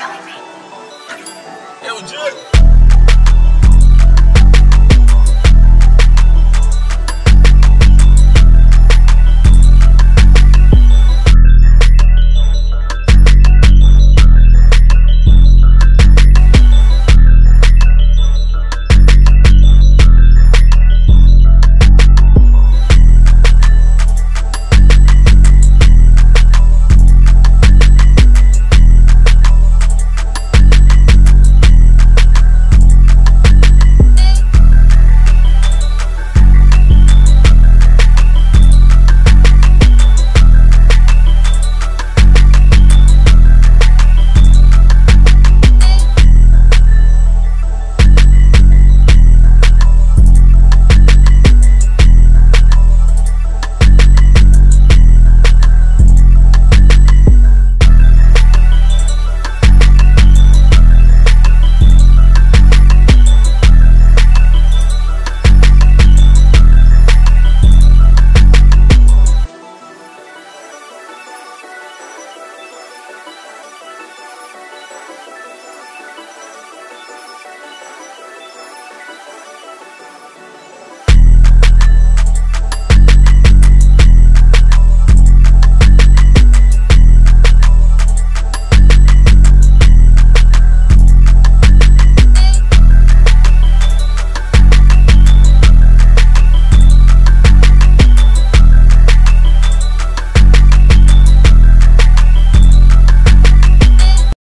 telling me. Yo, Jud.